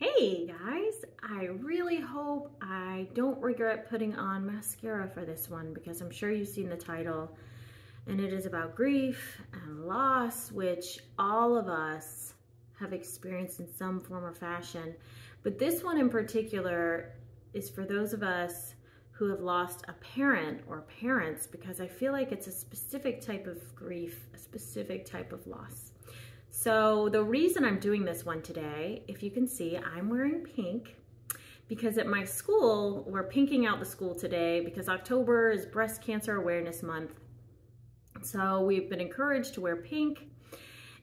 Hey guys, I really hope I don't regret putting on mascara for this one because I'm sure you've seen the title and it is about grief and loss, which all of us have experienced in some form or fashion. But this one in particular is for those of us who have lost a parent or parents, because I feel like it's a specific type of grief, a specific type of loss. So the reason I'm doing this one today, if you can see, I'm wearing pink because at my school, we're pinking out the school today because October is Breast Cancer Awareness Month. So we've been encouraged to wear pink,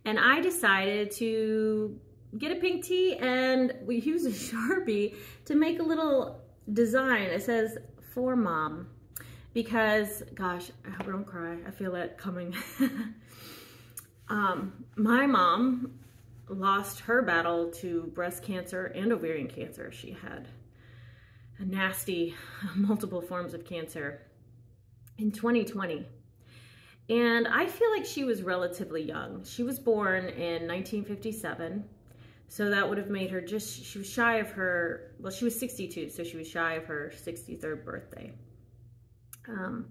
and I decided to get a pink tee and we use a Sharpie to make a little design. It says, "For Mom," because gosh, I hope I don't cry. I feel that coming. My mom lost her battle to breast cancer and ovarian cancer. She had a nasty, multiple forms of cancer in 2020. And I feel like she was relatively young. She was born in 1957. So that would have made her just, she was shy of her, well, she was 62, so she was shy of her 63rd birthday. And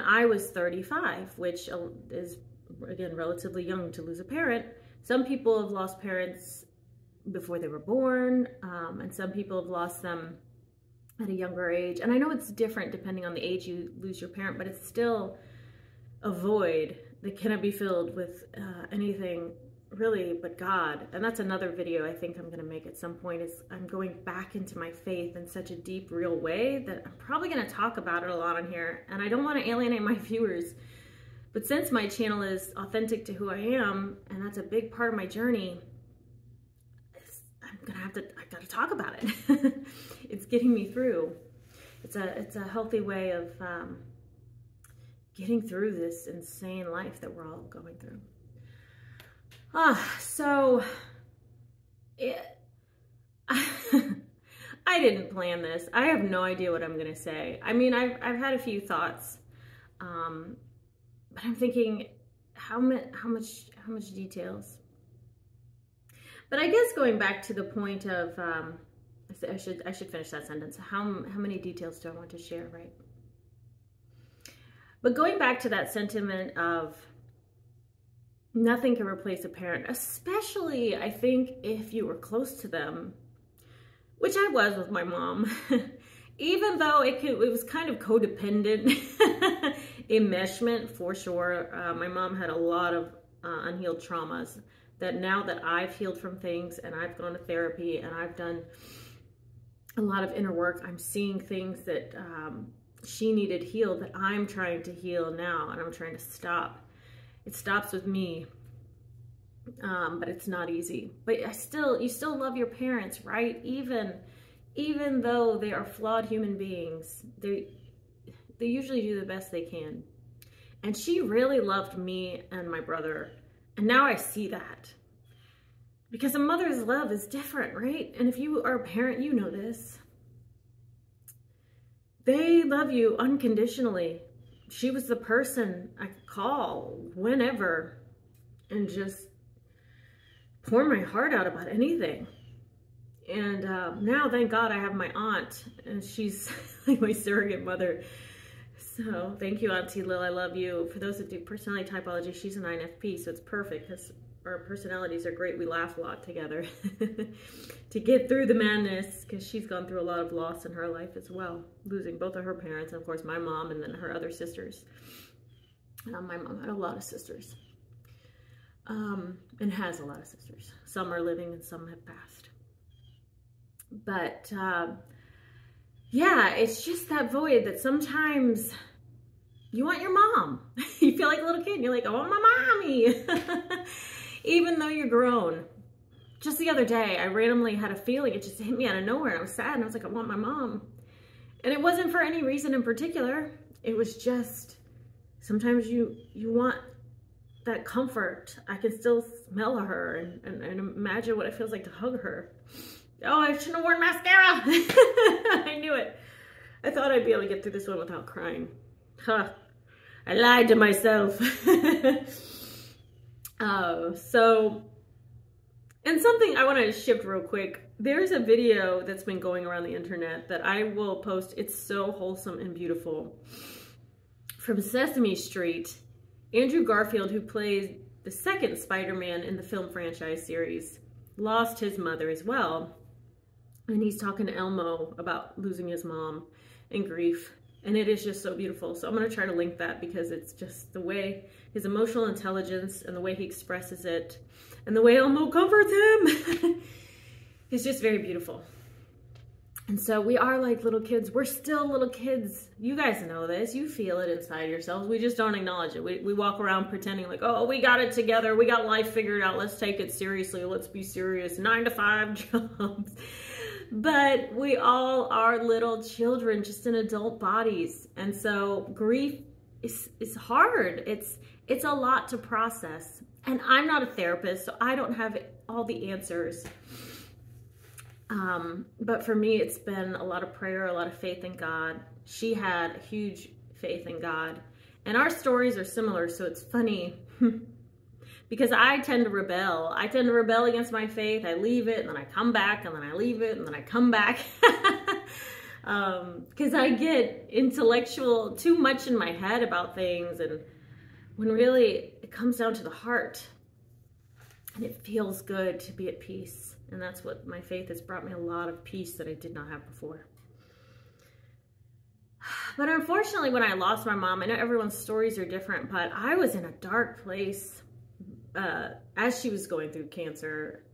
I was 35, which is, again, relatively young to lose a parent. Some people have lost parents before they were born, and some people have lost them at a younger age. And I know it's different depending on the age you lose your parent, but it's still a void that cannot be filled with anything really but God. And that's another video I think I'm going to make at some point, is I'm going back into my faith in such a deep, real way that I'm probably going to talk about it a lot on here. And I don't want to alienate my viewers, but since my channel is authentic to who I am, and that's a big part of my journey, I've got to talk about it. It's getting me through. It's a healthy way of getting through this insane life that we're all going through. I didn't plan this. I have no idea what I'm gonna say. I mean, I've had a few thoughts, but I'm thinking, how much details? But I guess going back to the point of, I should finish that sentence. How many details do I want to share, right? But going back to that sentiment of nothing can replace a parent, especially I think if you were close to them, which I was with my mom, even though it was kind of codependent. Enmeshment for sure. My mom had a lot of unhealed traumas that now that I've healed from things and I've gone to therapy and I've done a lot of inner work, I'm seeing things that she needed healed that I'm trying to heal now, and I'm trying to stop. It stops with me, but it's not easy. But you still love your parents, right? Even though they are flawed human beings, they usually do the best they can. And she really loved me and my brother. And now I see that. Because a mother's love is different, right? And if you are a parent, you know this. They love you unconditionally. She was the person I could call whenever and just pour my heart out about anything. And now, thank God, I have my aunt, and she's like my surrogate mother. So thank you, Auntie Lil, I love you. For those that do personality typology, she's an INFP, so it's perfect because our personalities are great. We laugh a lot together to get through the madness, because she's gone through a lot of loss in her life as well, losing both of her parents, and of course my mom, and then her other sisters. My mom had a lot of sisters, and has a lot of sisters. Some are living and some have passed. But yeah, it's just that void that sometimes you want your mom. You feel like a little kid and you're like, oh, my mommy. Even though you're grown. Just the other day, I randomly had a feeling. It just hit me out of nowhere. And I was sad and I was like, I want my mom. And it wasn't for any reason in particular. It was just, sometimes you want that comfort. I can still smell her and imagine what it feels like to hug her. Oh, I shouldn't have worn mascara. I knew it. I thought I'd be able to get through this one without crying. Huh. I lied to myself. So And something I want to shift real quick. There's a video that's been going around the internet that I will post. It's so wholesome and beautiful. From Sesame Street, Andrew Garfield, who plays the second Spider-Man in the film franchise series, lost his mother as well. And he's talking to Elmo about losing his mom and grief. And it is just so beautiful. So I'm going to try to link that because it's just the way his emotional intelligence and the way he expresses it and the way Elmo comforts him is just very beautiful. And so we are like little kids. We're still little kids. You guys know this. You feel it inside yourselves. We just don't acknowledge it. We walk around pretending like, oh, we got it together. We got life figured out. Let's take it seriously. Let's be serious. 9-to-5 jobs. But we all are little children, just in adult bodies. And so grief is hard. It's a lot to process. And I'm not a therapist, so I don't have all the answers. But for me, it's been a lot of prayer, a lot of faith in God. She had huge faith in God. And our stories are similar, so it's funny. Because I tend to rebel. I tend to rebel against my faith. I leave it, and then I come back, and then I leave it, and then I come back. Because I get intellectual too much in my head about things, and when really it comes down to the heart, and it feels good to be at peace. And that's what my faith has brought me, a lot of peace that I did not have before. But unfortunately, when I lost my mom, I know everyone's stories are different, but I was in a dark place. As she was going through cancer,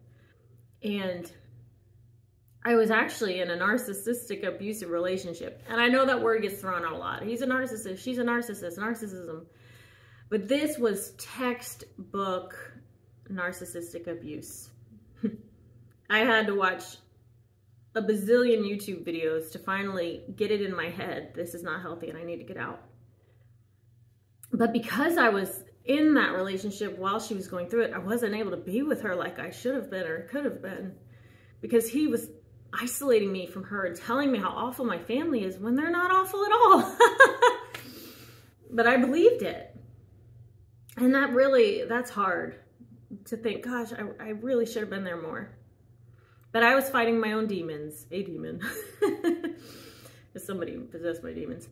and I was actually in a narcissistic abusive relationship. And I know that word gets thrown out a lot. He's a narcissist, she's a narcissist, narcissism. But this was textbook narcissistic abuse. I had to watch a bazillion YouTube videos to finally get it in my head. This is not healthy and I need to get out. But because I was in that relationship while she was going through it, I wasn't able to be with her like I should have been or could have been, because he was isolating me from her and telling me how awful my family is when they're not awful at all. But I believed it. And that really, that's hard to think, gosh, I really should have been there more. But I was fighting my own demons, a demon. If somebody possessed my demons.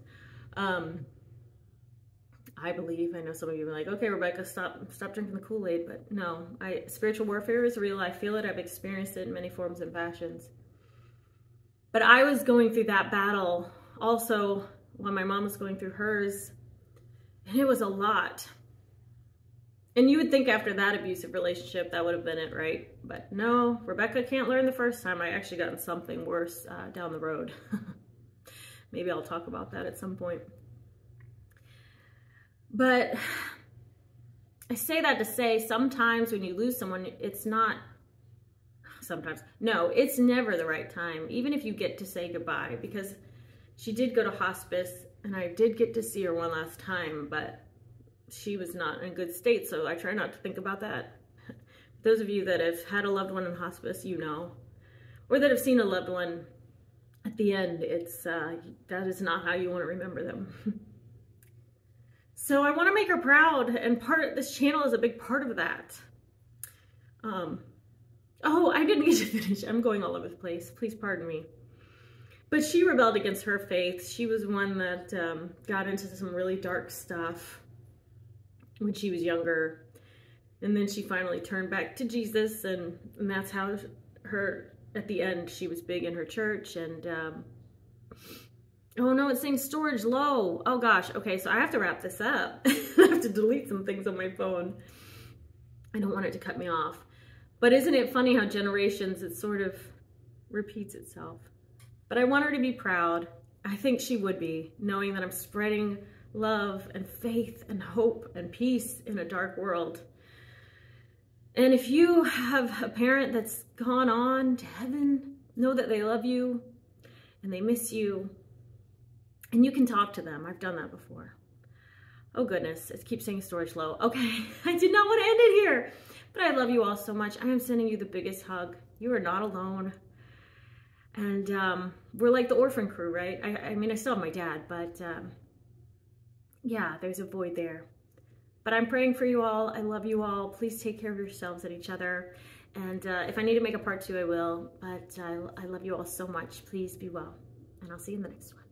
I believe, I know some of you are like, okay, Rebecca, stop drinking the Kool-Aid, but no, spiritual warfare is real. I feel it. I've experienced it in many forms and fashions. But I was going through that battle also when my mom was going through hers, and it was a lot. And you would think after that abusive relationship, that would have been it, right? But no, Rebecca can't learn the first time. I actually gotten something worse down the road. Maybe I'll talk about that at some point. But I say that to say sometimes when you lose someone, it's not, sometimes, no, it's never the right time, even if you get to say goodbye, because she did go to hospice and I did get to see her one last time, but she was not in a good state, so I try not to think about that. Those of you that have had a loved one in hospice, you know, or that have seen a loved one at the end, it's that is not how you want to remember them. So I want to make her proud, and part of this channel is a big part of that. Oh, I didn't get to finish. I'm going all over the place. Please pardon me. But she rebelled against her faith. She was one that got into some really dark stuff when she was younger. And then she finally turned back to Jesus, and that's how her, at the end, she was big in her church, and oh no, it's saying storage low. Oh gosh, okay, so I have to wrap this up. I have to delete some things on my phone. I don't want it to cut me off. But isn't it funny how generations, it sort of repeats itself. But I want her to be proud. I think she would be, knowing that I'm spreading love and faith and hope and peace in a dark world. And if you have a parent that's gone on to heaven, know that they love you and they miss you. And you can talk to them. I've done that before. Oh goodness, it keeps saying storage low. Okay, I did not want to end it here, but I love you all so much. I am sending you the biggest hug. You are not alone. And we're like the orphan crew, right? I mean, I still have my dad, but yeah, there's a void there. But I'm praying for you all. I love you all. Please take care of yourselves and each other. And if I need to make a part 2, I will. But I love you all so much. Please be well, and I'll see you in the next one.